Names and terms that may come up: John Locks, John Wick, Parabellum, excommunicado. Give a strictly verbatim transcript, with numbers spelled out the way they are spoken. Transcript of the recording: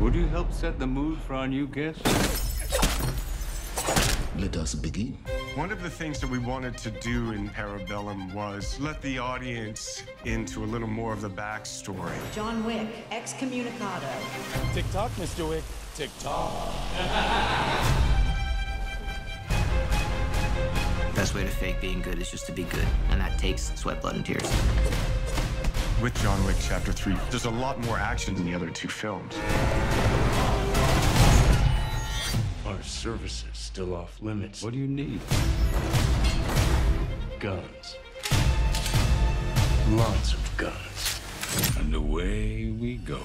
Would you help set the mood for our new guest? Let us begin. One of the things that we wanted to do in Parabellum was let the audience into a little more of the backstory. John Wick, excommunicado. Tick-tock, Mister Wick. Tick-tock. Best way to fake being good is just to be good, and that takes sweat, blood, and tears. With John Wick Chapter three, there's a lot more action than the other two films. Our services still off limits. What do you need? Guns. Lots of guns. And away we go.